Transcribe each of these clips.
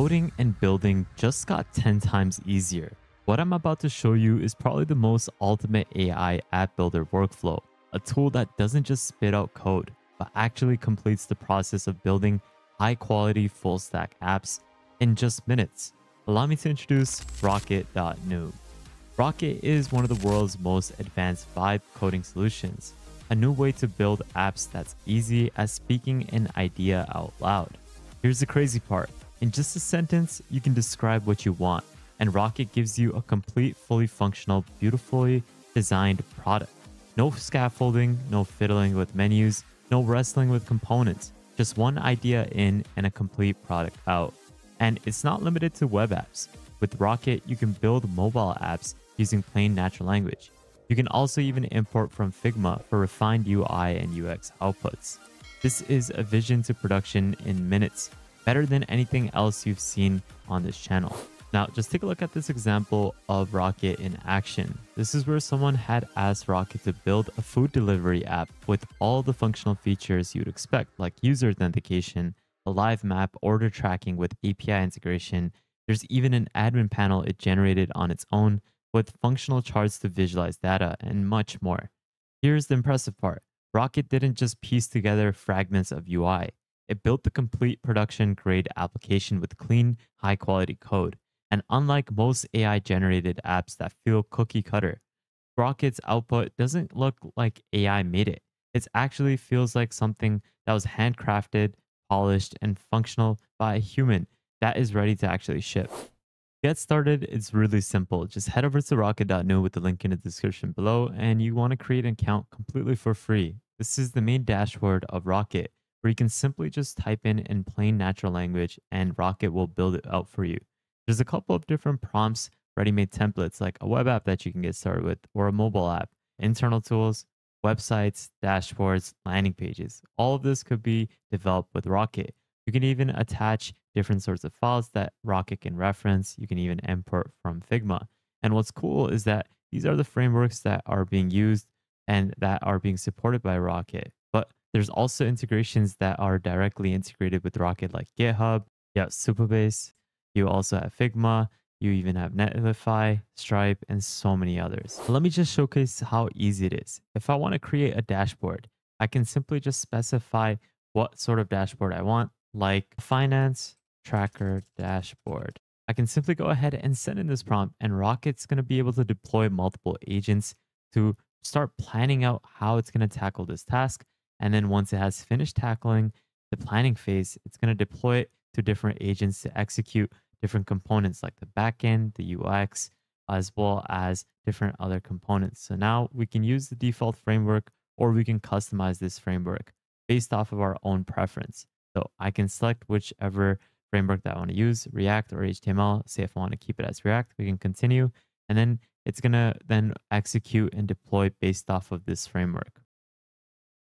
coding and building just got 10 times easier. What I'm about to show you is probably the most ultimate AI app builder workflow, a tool that doesn't just spit out code, but actually completes the process of building high-quality full-stack apps in just minutes. Allow me to introduce Rocket.new. Rocket is one of the world's most advanced vibe coding solutions, a new way to build apps that's easy as speaking an idea out loud. Here's the crazy part. In just a sentence, you can describe what you want, and Rocket gives you a complete, fully functional, beautifully designed product. No scaffolding, no fiddling with menus, no wrestling with components, just one idea in and a complete product out. And it's not limited to web apps. With Rocket, you can build mobile apps using plain natural language. You can also even import from Figma for refined UI and UX outputs. This is a vision to production in minutes, better than anything else you've seen on this channel. Now, just take a look at this example of Rocket in action. This is where someone had asked Rocket to build a food delivery app with all the functional features you'd expect, like user authentication, a live map, order tracking with API integration. There's even an admin panel it generated on its own with functional charts to visualize data and much more. Here's the impressive part. Rocket didn't just piece together fragments of UI. It built the complete production-grade application with clean, high-quality code. And unlike most AI-generated apps that feel cookie-cutter, Rocket's output doesn't look like AI made it. It actually feels like something that was handcrafted, polished, and functional by a human that is ready to actually ship. To get started, it's really simple. Just head over to Rocket.new with the link in the description below, and you want to create an account completely for free. This is the main dashboard of Rocket, where you can simply just type in plain natural language, and Rocket will build it out for you. There's a couple of different prompts, ready-made templates like a web app that you can get started with, or a mobile app, internal tools, websites, dashboards, landing pages. All of this could be developed with Rocket. You can even attach different sorts of files that Rocket can reference. You can even import from Figma. And what's cool is that these are the frameworks that are being used and that are being supported by Rocket. But there's also integrations that are directly integrated with Rocket, like GitHub, Supabase. You also have Figma, you even have Netlify, Stripe, and so many others. Let me just showcase how easy it is. If I want to create a dashboard, I can simply just specify what sort of dashboard I want, like finance tracker dashboard. I can simply go ahead and send in this prompt, and Rocket's going to be able to deploy multiple agents to start planning out how it's going to tackle this task. And then once it has finished tackling the planning phase, it's going to deploy it to different agents to execute different components like the backend, the UX, as well as different other components. So now we can use the default framework, or we can customize this framework based off of our own preference. So I can select whichever framework that I want to use, React or HTML. Say if I want to keep it as React, we can continue. And then it's going to then execute and deploy based off of this framework.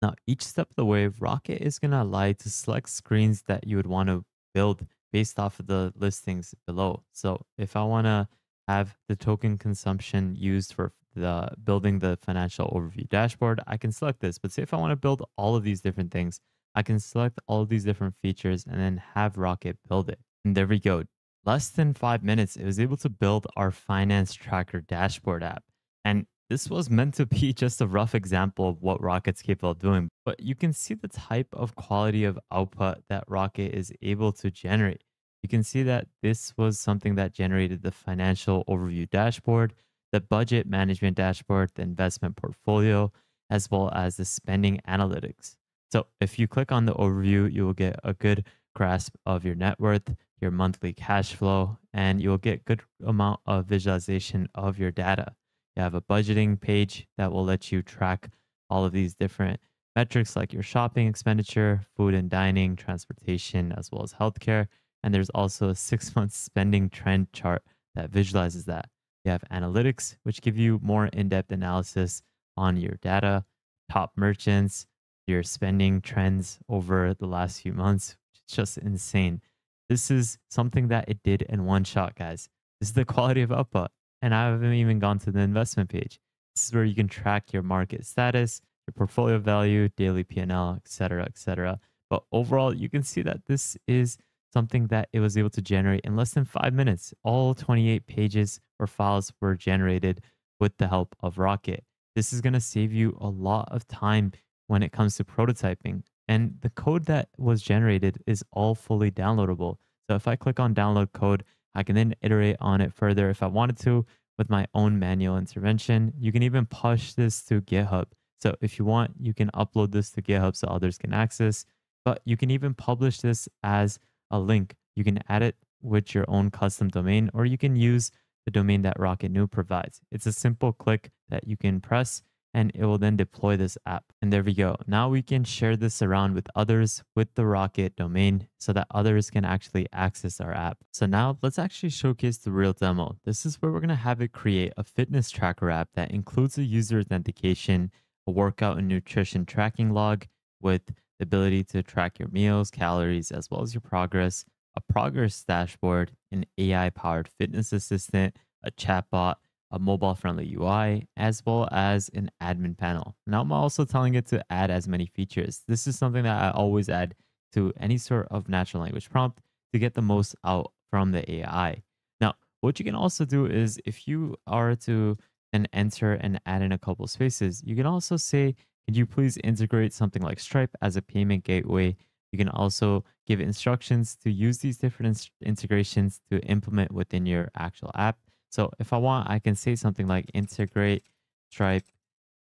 Now, each step of the way, Rocket is going to allow you to select screens that you would want to build based off of the listings below. So if I want to have the token consumption used for the building the financial overview dashboard, I can select this. But say if I want to build all of these different things, I can select all of these different features and then have Rocket build it. And there we go. Less than 5 minutes, it was able to build our finance tracker dashboard app. And this was meant to be just a rough example of what Rocket's capable of doing, but you can see the type of quality of output that Rocket is able to generate. You can see that this was something that generated the financial overview dashboard, the budget management dashboard, the investment portfolio, as well as the spending analytics. So if you click on the overview, you will get a good grasp of your net worth, your monthly cash flow, and you'll get a good amount of visualization of your data. You have a budgeting page that will let you track all of these different metrics like your shopping expenditure, food and dining, transportation, as well as healthcare. And there's also a 6-month spending trend chart that visualizes that. You have analytics, which give you more in-depth analysis on your data, top merchants, your spending trends over the last few months. It's just insane. This is something that it did in one shot, guys. This is the quality of output. And I haven't even gone to the investment page. This is where you can track your market status, your portfolio value, daily P&L, etc., etc. But overall, you can see that this is something that it was able to generate in less than 5 minutes. All 28 pages or files were generated with the help of Rocket. This is going to save you a lot of time when it comes to prototyping. And the code that was generated is all fully downloadable. So if I click on download code, I can then iterate on it further if I wanted to with my own manual intervention. You can even push this to GitHub. So if you want, you can upload this to GitHub so others can access, but you can even publish this as a link. You can add it with your own custom domain, or you can use the domain that Rocket.new provides. It's a simple click that you can press and it will then deploy this app. And there we go. Now we can share this around with others with the Rocket domain so that others can actually access our app. So now let's actually showcase the real demo. This is where we're gonna have it create a fitness tracker app that includes a user authentication, a workout and nutrition tracking log with the ability to track your meals, calories, as well as your progress, a progress dashboard, an AI-powered fitness assistant, a chatbot, a mobile-friendly UI, as well as an admin panel. Now I'm also telling it to add as many features. This is something that I always add to any sort of natural language prompt to get the most out from the AI. Now, what you can also do is if you are to then enter and add in a couple spaces, you can also say, could you please integrate something like Stripe as a payment gateway? You can also give instructions to use these different integrations to implement within your actual app. So if I want, I can say something like integrate Stripe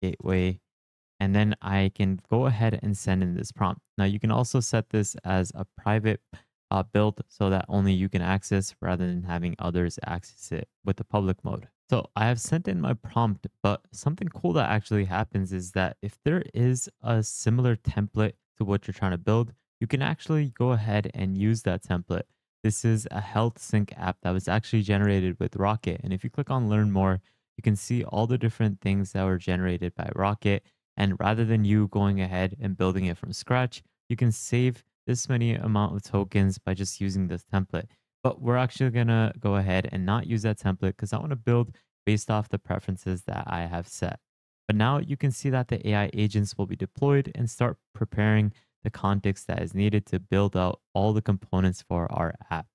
gateway, and then I can go ahead and send in this prompt. Now you can also set this as a private build so that only you can access rather than having others access it with the public mode. So I have sent in my prompt, but something cool that actually happens is that if there is a similar template to what you're trying to build, you can actually go ahead and use that template. This is a HealthSync app that was actually generated with Rocket. And if you click on learn more, you can see all the different things that were generated by Rocket. And rather than you going ahead and building it from scratch, you can save this many amount of tokens by just using this template. But we're actually gonna go ahead and not use that template because I wanna build based off the preferences that I have set. But now you can see that the AI agents will be deployed and start preparing the context that is needed to build out all the components for our app.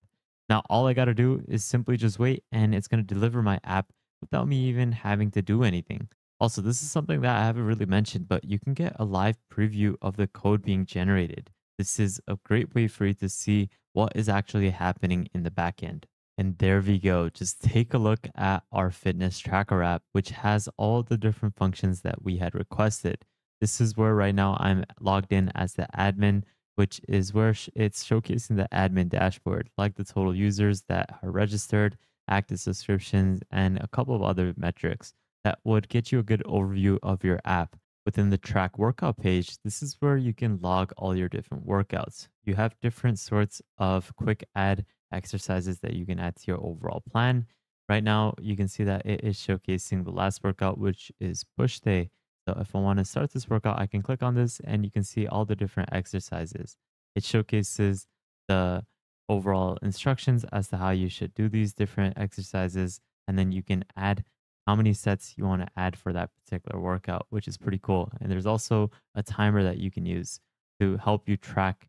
Now, all I got to do is simply just wait and it's going to deliver my app without me even having to do anything. Also, this is something that I haven't really mentioned, but you can get a live preview of the code being generated. This is a great way for you to see what is actually happening in the backend. And there we go. Just take a look at our fitness tracker app, which has all the different functions that we had requested. This is where right now I'm logged in as the admin, which is where it's showcasing the admin dashboard, like the total users that are registered, active subscriptions, and a couple of other metrics that would get you a good overview of your app. Within the track workout page, this is where you can log all your different workouts. You have different sorts of quick add exercises that you can add to your overall plan. Right now, you can see that it is showcasing the last workout, which is push day. So if I want to start this workout, I can click on this and you can see all the different exercises. It showcases the overall instructions as to how you should do these different exercises. And then you can add how many sets you want to add for that particular workout, which is pretty cool. And there's also a timer that you can use to help you track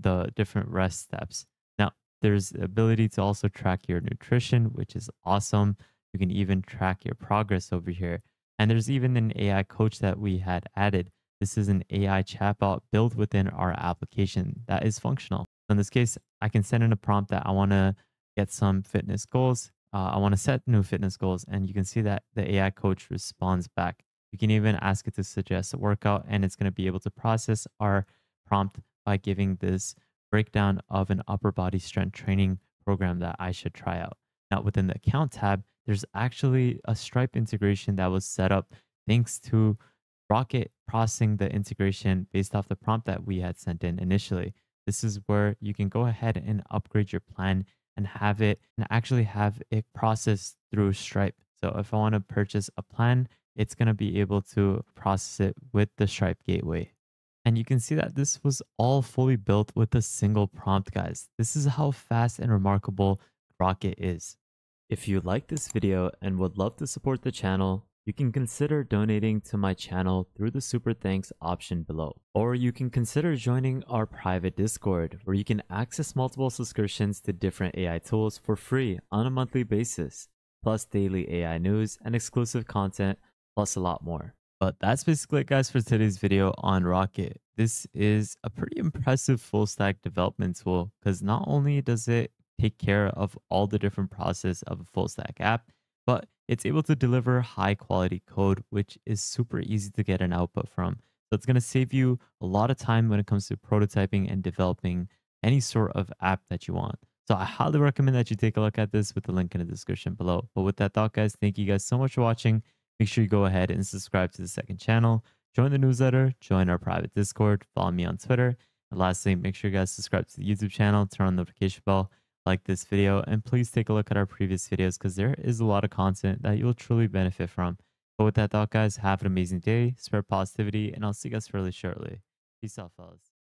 the different rest steps. Now, there's the ability to also track your nutrition, which is awesome. You can even track your progress over here. And there's even an AI coach that we had added. This is an AI chatbot built within our application that is functional. In this case, I can send in a prompt that I want to get some fitness goals. I want to set new fitness goals. And you can see that the AI coach responds back. You can even ask it to suggest a workout and it's going to be able to process our prompt by giving this breakdown of an upper body strength training program that I should try out. Now within the account tab, there's actually a Stripe integration that was set up thanks to Rocket processing the integration based off the prompt that we had sent in initially. This is where you can go ahead and upgrade your plan and actually have it processed through Stripe. So if I want to purchase a plan, it's going to be able to process it with the Stripe gateway. And you can see that this was all fully built with a single prompt, guys. This is how fast and remarkable Rocket is. If you like this video and would love to support the channel, you can consider donating to my channel through the Super Thanks option below. Or you can consider joining our private Discord, where you can access multiple subscriptions to different AI tools for free on a monthly basis, plus daily AI news and exclusive content, plus a lot more. But that's basically it, guys, for today's video on Rocket. This is a pretty impressive full stack development tool because not only does it take care of all the different process of a full stack app, but it's able to deliver high quality code, which is super easy to get an output from. So it's going to save you a lot of time when it comes to prototyping and developing any sort of app that you want. So I highly recommend that you take a look at this with the link in the description below. But with that thought, guys, thank you guys so much for watching. Make sure you go ahead and subscribe to the second channel, join the newsletter, join our private Discord, follow me on Twitter. And lastly, make sure you guys subscribe to the YouTube channel, turn on the notification bell, like this video, and please take a look at our previous videos because there is a lot of content that you'll truly benefit from. But with that thought, guys, have an amazing day, spread positivity, and I'll see you guys really shortly. Peace out, fellas.